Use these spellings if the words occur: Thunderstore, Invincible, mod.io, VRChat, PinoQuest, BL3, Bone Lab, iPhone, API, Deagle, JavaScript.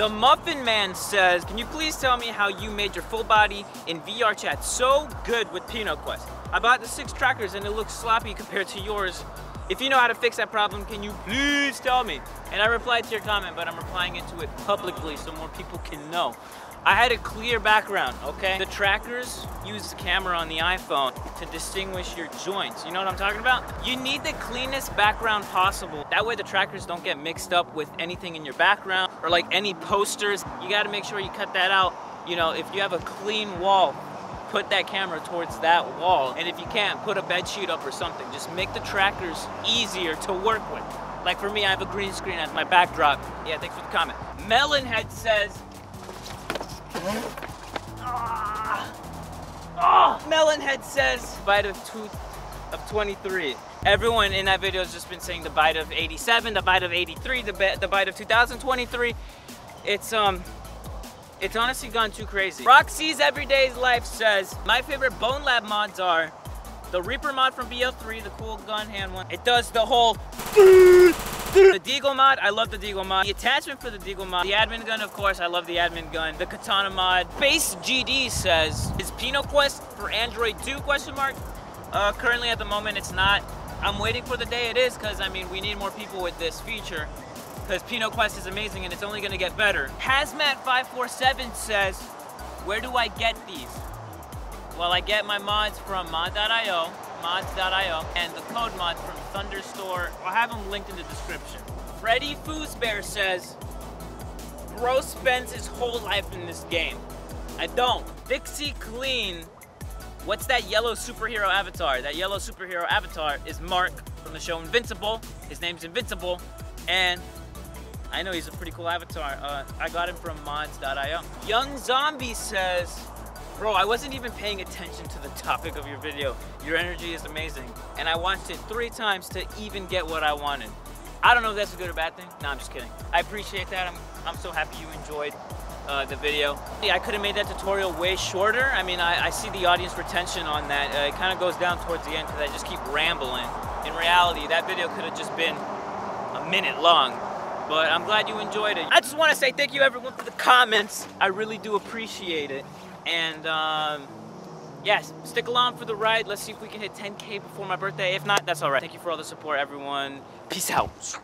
The Muffin Man says, can you please tell me how you made your full body in VRChat so good with PinoQuest? I bought the 6 trackers and it looks sloppy compared to yours. If you know how to fix that problem, can you please tell me? And I replied to your comment, but I'm replying into it publicly so more people can know. I had a clear background, okay? The trackers use the camera on the iPhone to distinguish your joints. You know what I'm talking about? You need the cleanest background possible. That way the trackers don't get mixed up with anything in your background or like any posters. You gotta make sure you cut that out. You know, if you have a clean wall, put that camera towards that wall, and if you can't, put a bed sheet up or something. Just make the trackers easier to work with. Like for me, I have a green screen as my backdrop. Yeah, thanks for the comment. Melonhead says, Melonhead says, bite of tooth of 23. Everyone in that video has just been saying the bite of 87, the bite of 83, the bite of 2023. It's honestly gone too crazy. Roxy's Everyday Life says, my favorite Bone Lab mods are the Reaper mod from BL3, the cool gun hand one. It does the whole the Deagle mod, I love the Deagle mod. The attachment for the Deagle mod. The admin gun, of course, I love the admin gun. The Katana mod. Base GD says, is PinoQuest for Android 2, question mark? Currently at the moment, it's not. I'm waiting for the day it is, because I mean, we need more people with this feature, because PinoQuest is amazing and it's only gonna get better. Hazmat547 says, where do I get these? Well, I get my mods from mod.io, mods.io, and the code mods from Thunderstore. I'll have them linked in the description. Freddy Foosbear says, bro spends his whole life in this game. I don't. Dixie Clean, what's that yellow superhero avatar? That yellow superhero avatar is Mark from the show Invincible. His name's Invincible, and I know he's a pretty cool avatar. I got him from mods.io. Young Zombie says, bro, I wasn't even paying attention to the topic of your video. Your energy is amazing. And I watched it 3 times to even get what I wanted. I don't know if that's a good or bad thing. No, I'm just kidding. I appreciate that. I'm so happy you enjoyed the video. Yeah, I could have made that tutorial way shorter. I mean, I see the audience retention on that. It kind of goes down towards the end because I just keep rambling. In reality, that video could have just been a minute long. But I'm glad you enjoyed it. I just want to say thank you everyone for the comments. I really do appreciate it. And yes, stick along for the ride. Let's see if we can hit 10K before my birthday. If not, that's all right. Thank you for all the support, everyone. Peace out.